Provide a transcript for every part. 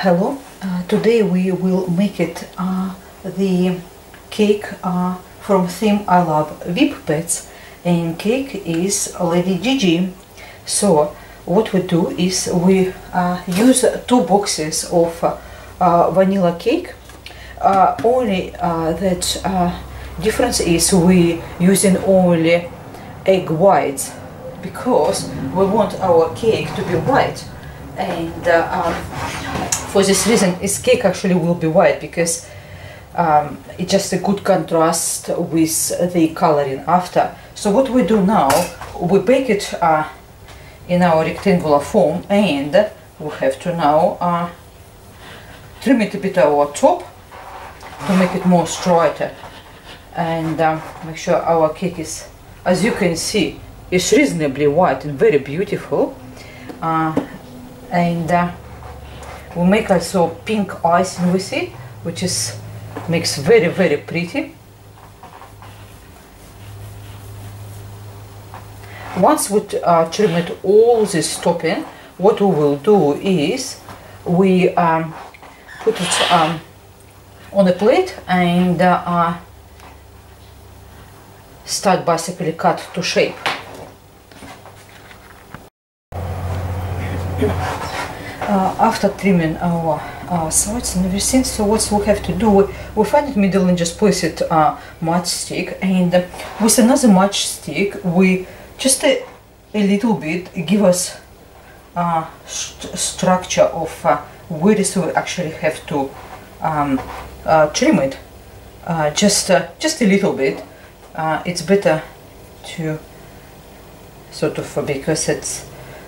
Hello, today we will make it the cake from theme I love Whip Pets, and cake is Lady Gaga. So what we do is we use 2 boxes of vanilla cake. Only that difference is we using only egg whites, because we want our cake to be white, and for this reason this cake actually will be white, because it's just a good contrast with the coloring after. So what we do now, we bake it in our rectangular form, and we have to now trim it a bit our top to make it more straighter, and make sure our cake is, as you can see, is reasonably white and very beautiful. We make also pink icing with it, which is makes very, very pretty. Once we trim it all this topping, what we will do is we put it on a plate and start basically cut to shape. After trimming our sides and everything, so what we have to do, we find it middle and just place it matchstick, and with another matchstick we just a little bit give us structure of where so we actually have to trim it, just a little bit. It's better to sort of, because it's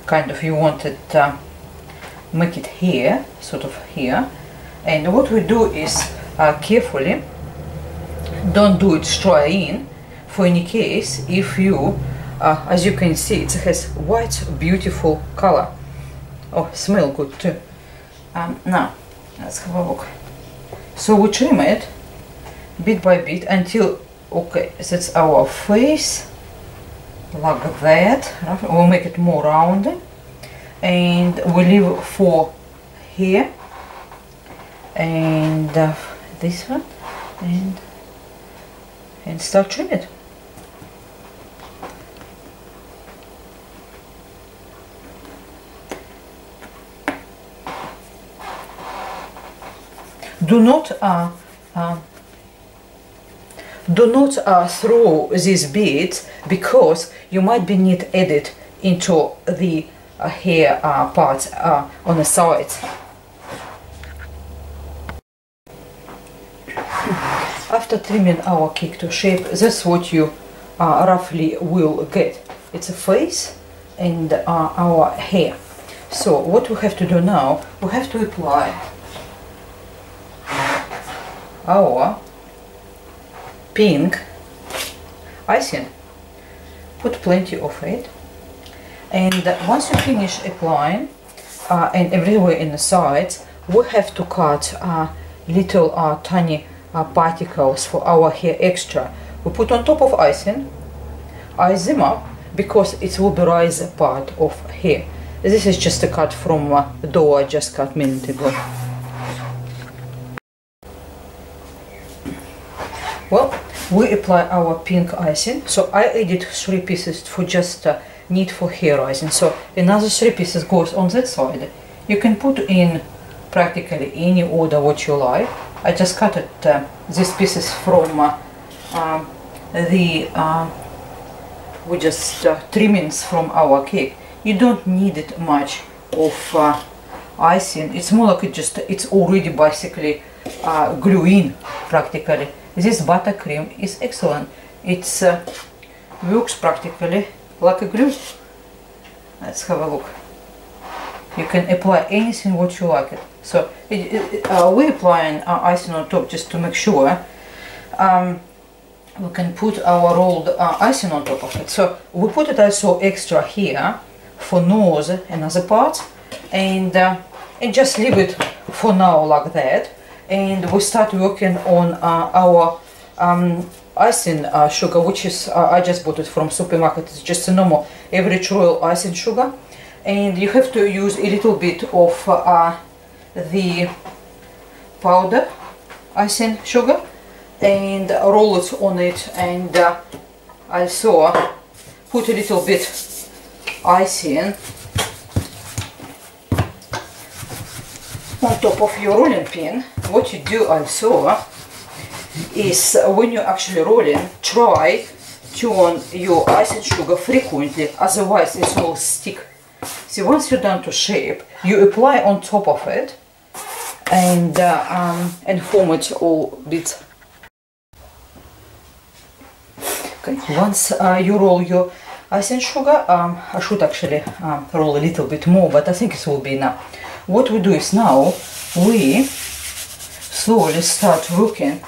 kind of you want it make it here, sort of here. And what we do is carefully, don't do it straight in, for any case if you as you can see it has white beautiful color. Oh, smell good too. Now let's have a look. So we trim it bit by bit until, okay, that's our face, like that. We'll make it more rounded, and we leave 4 here, and this one, and start trimming it. Do not throw these beads, because you might be need added into the hair parts on the sides. After trimming our cake to shape, that's what you roughly will get. It's a face and our hair. So what we have to do now, we have to apply our pink icing, put plenty of it, and once you finish applying and everywhere in the sides, we have to cut little tiny particles for our hair extra. We put on top of icing, ice them up, because it will be rise part of hair. This is just a cut from the dough I just cut a minute ago. Well, we apply our pink icing, so I added 3 pieces for just need for hair icing, so another 3 pieces goes on that side. You can put in practically any order what you like. I just cut it, these pieces from we just trimmings from our cake. You don't need it much of icing, it's more like it just, it's already basically glue in practically. This buttercream is excellent. It works practically like a glue. Let's have a look. You can apply anything what you like it. So we're applying our icing on top just to make sure we can put our rolled icing on top of it. So we put it also extra here for nose and other parts, and just leave it for now like that. And we start working on our icing sugar, which is I just bought it from supermarket. It's just a normal average royal icing sugar, and you have to use a little bit of the powder icing sugar and roll it on it, and also put a little bit icing on top of your rolling pin. What you do also is, when you're actually rolling, try to turn your icing sugar frequently, otherwise it will stick. See, once you're done to shape, you apply on top of it and form it all bits. Okay, once you roll your icing sugar, I should actually roll a little bit more, but I think it will be enough. What we do is now we slowly start working.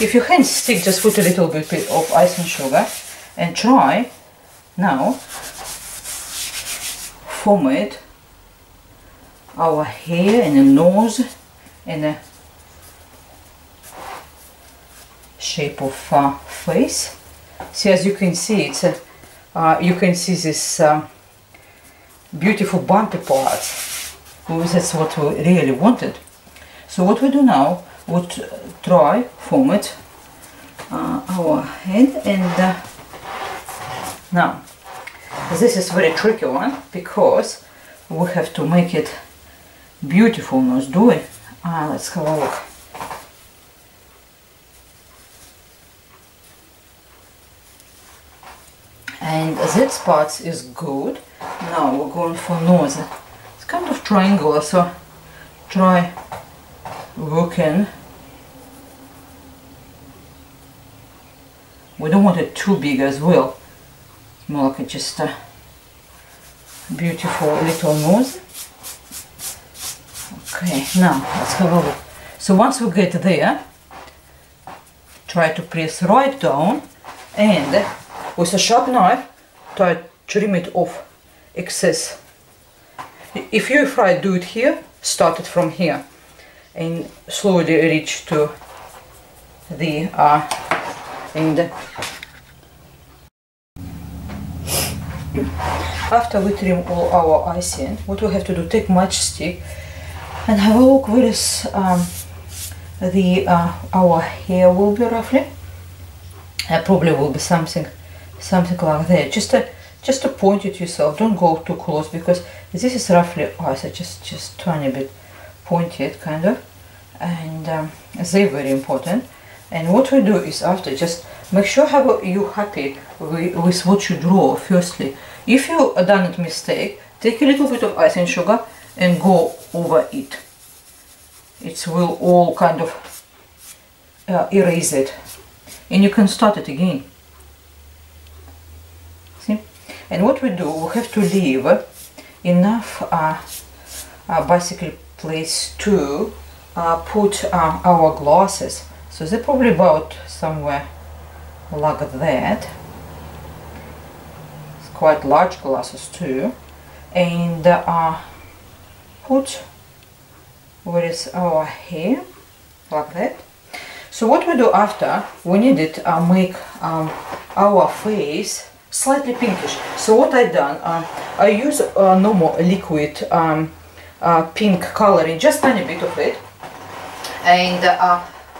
If your hands stick, just put a little bit of icing sugar and try now form it our hair and the nose and the shape of face. See, as you can see, it's you can see this beautiful bumpy part. That's what we really wanted. So what we do now, we'll try form it our head, and now this is very tricky one, because we have to make it beautiful nose, do it. Let's have a look. And that part is good. Now we're going for nose. It's kind of triangular, so try working. We don't want it too big as well. More like just a beautiful little nose. Okay, now let's have a look. So once we get there, try to press right down, and with a sharp knife, try to trim it off excess. If you try to do it here, start it from here and slowly reach to the end. After we trim all our icing, what we have to do, take matchstick and have a look where is our hair will be roughly. Probably will be something like that. Just to point it yourself. Don't go too close, because this is roughly icing. Just tiny bit pointed kind of, and they're very important. And what we do is after, just make sure you're happy with what you draw firstly. If you done a mistake, take a little bit of icing sugar and go over it. It will all kind of erase it. And you can start it again. See? And what we do, we have to leave enough bicycle place to put our glasses. So they're probably about somewhere like that. It's quite large glasses too. And put where is our hair, like that. So what we do after, we needed make our face slightly pinkish. So what I done, I use normal liquid pink coloring, just tiny bit of it, and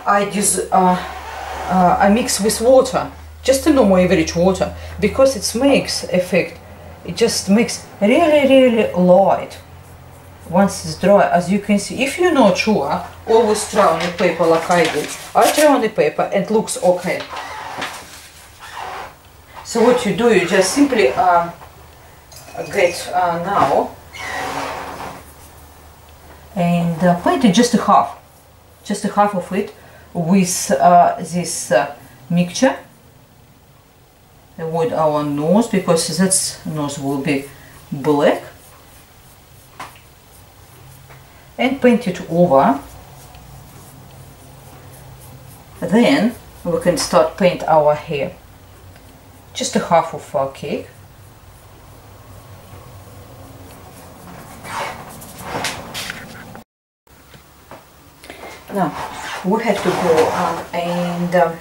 I mix with water, just a normal average water, because it makes effect. It just makes really light once it's dry, as you can see. If you're not sure, always try on the paper like I did. I try on the paper and it looks okay. So what you do, you just simply get now and paint it just a half of it with this mixture. Avoid our nose, because that nose will be black. And paint it over. Then we can start paint our hair. Just a half of our cake. Now we have to go and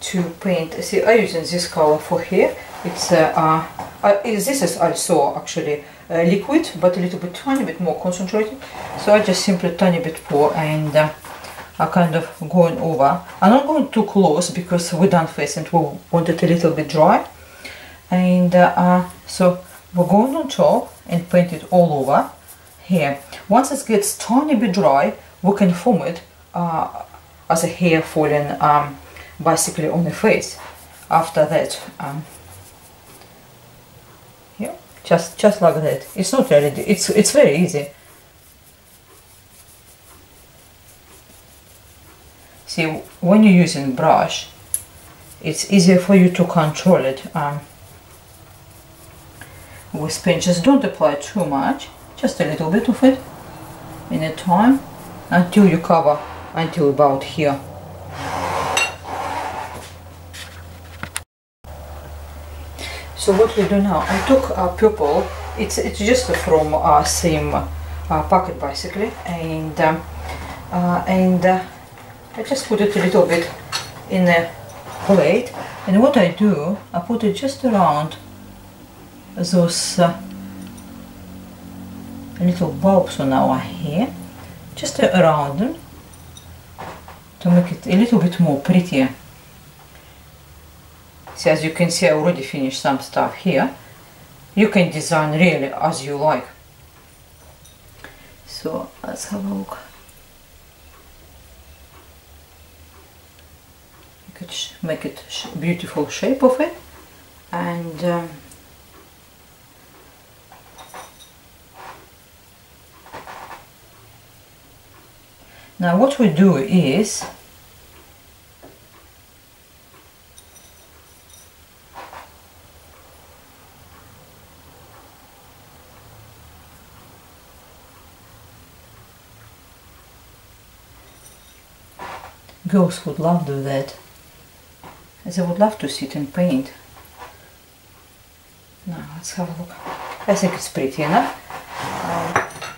to paint. See, I'm using this color for hair. It's This is also actually liquid, but a little bit more concentrated. So I just simply tiny bit pour and I kind of going over. I'm not going too close because we're done facing. We want it a little bit dry, and so we're going on top and paint it all over here. Once it gets tiny bit dry, we can form it as a hair falling basically on the face. After that, yeah, just like that. It's not really, it's very easy. See, when you're using brush, it's easier for you to control it. With pinches, don't apply too much, just a little bit of it in a time until you cover until about here. So what we do now, I took purple, it's just from same packet basically, and I just put it a little bit in a plate, and what I do, I put it just around those little bulbs on our hair, just around them to make it a little bit more prettier. See, as you can see, I already finished some stuff here. You can design really as you like. So let's have a look. You could make it beautiful shape of it, and now what we do is, girls would love to do that, as they would love to sit and paint. Now let's have a look. I think it's pretty enough.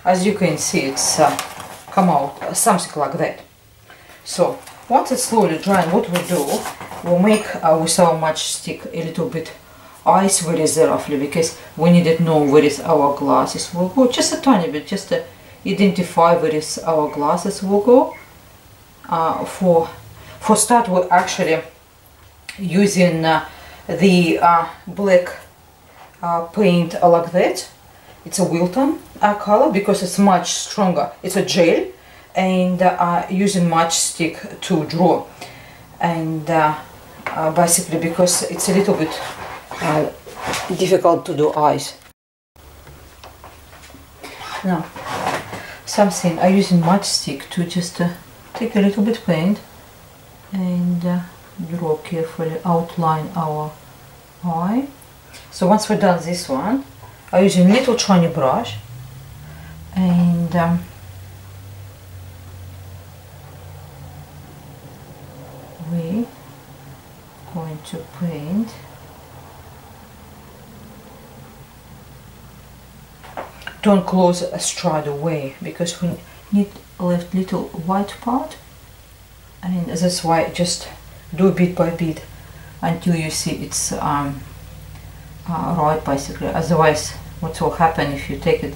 As you can see, it's come out something like that. So once it's slowly drying, what we do, we'll make with our matchstick a little bit ice very roughly, because we need to know where is our glasses will go. Just a tiny bit, just to identify where is our glasses will go. For start, we're actually using the black paint like that. It's a Wilton color because it's much stronger. It's a gel, and using matchstick to draw, and basically because it's a little bit difficult to do eyes. Now, something I'm using matchstick to just. Take a little bit paint and draw carefully, outline our eye. So once we're done this one, I'm using a little tiny brush, and we're going to paint. Don't close a stride away because we need left little white part, and that's why just do bit by bit until you see it's right basically. Otherwise, what will happen if you take it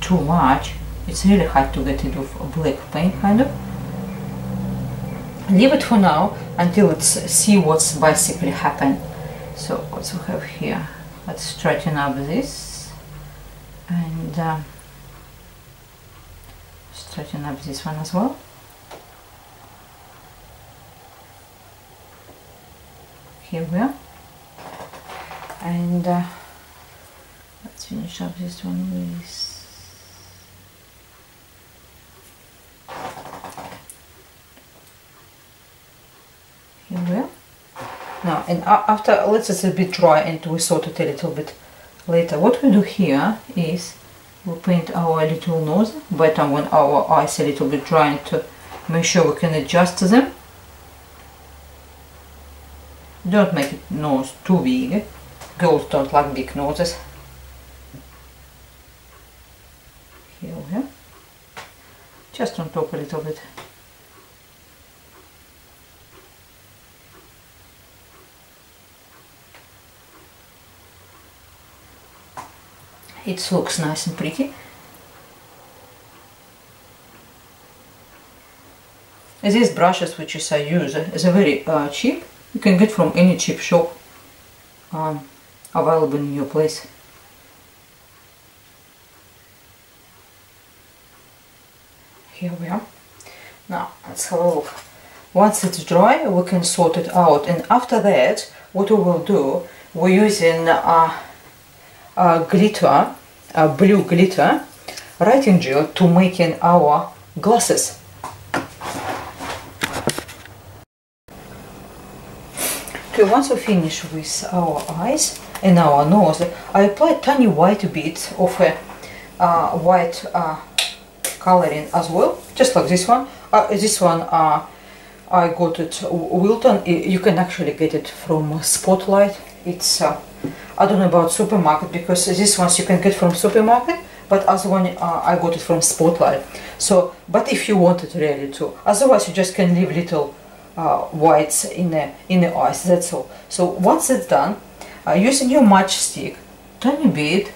too much, it's really hard to get it with black paint kind of. Leave it for now until it's see what's basically happened. So what we have here, let's straighten up this and straighten up this one as well. Here we are, and let's finish up this one with. Here we are. Now, and after let's just a bit dry, and we sort it a little bit later. What we do here is. We'll paint our little nose, but I want our eyes a little bit dry to make sure we can adjust them. Don't make it nose too big. Girls don't like big noses. Here we are. Just on top a little bit. It looks nice and pretty. These brushes which I use is very cheap. You can get from any cheap shop available in your place. Here we are. Now let's have a look. Once it's dry, we can sort it out, and after that, what we will do, we're using glitter, blue glitter, writing gel to making our glasses. Okay, once we finish with our eyes and our nose, I apply tiny white beads of a white coloring as well, just like this one. I got it Wilton. You can actually get it from Spotlight. It's I don't know about supermarket, because these ones you can get from supermarket, but as one I got it from Spotlight. So, but if you want it really to, otherwise you just can leave little whites in the eyes. That's all. So once it's done, using your matchstick, tiny bit,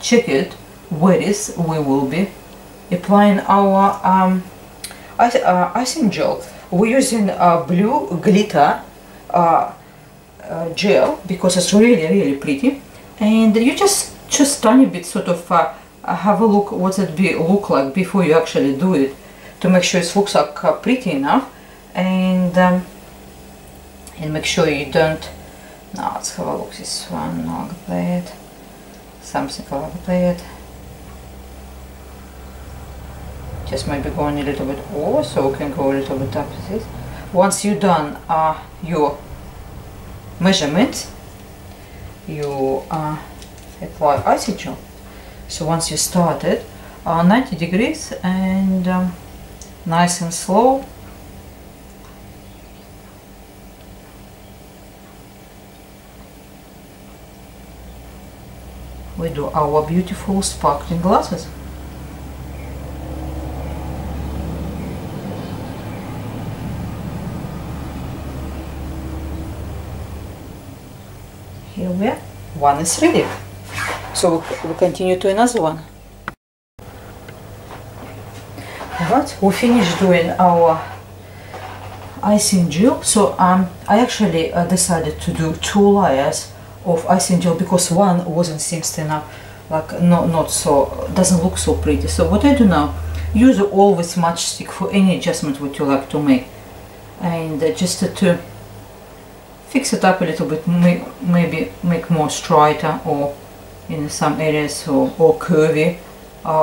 check it where is we will be applying our icing gel. We're using blue glitter gel because it's really pretty, and you just tiny bit sort of have a look what it look like before you actually do it, to make sure it looks like pretty enough, and make sure you don't. Now let's have a look. This one like that, something like that. Just maybe going a little bit over, so we can go a little bit up with it. Once you've done your measurement, you apply icing gel. So once you start it, 90 degrees and nice and slow. We do our beautiful sparkling glasses. Here we are. One is ready. So we'll continue to another one. Alright, we finished doing our icing gel. So I actually decided to do 2 layers of icing gel, because one wasn't seems enough, like not so, doesn't look so pretty. So what I do now, use always matchstick for any adjustment what you like to make, and just to fix it up a little bit, maybe make more straighter, or in some areas, or curvy,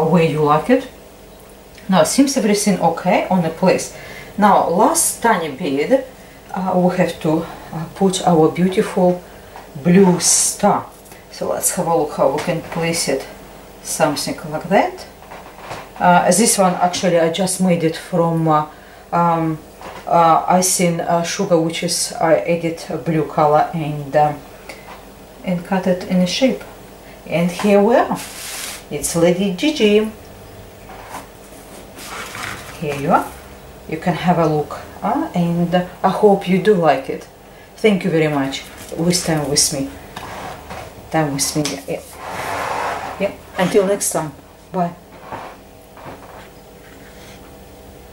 where you like it. Now seems everything okay on the place. Now last tiny bit, we have to put our beautiful blue star. So let's have a look how we can place it, something like that. This one actually I just made it from icing sugar, which is I added a blue color, and cut it in a shape. And here we are. It's Lady Gaga. Here you are. You can have a look, and I hope you do like it. Thank you very much. With time with me. Time with me. Yeah. Until next time. Bye.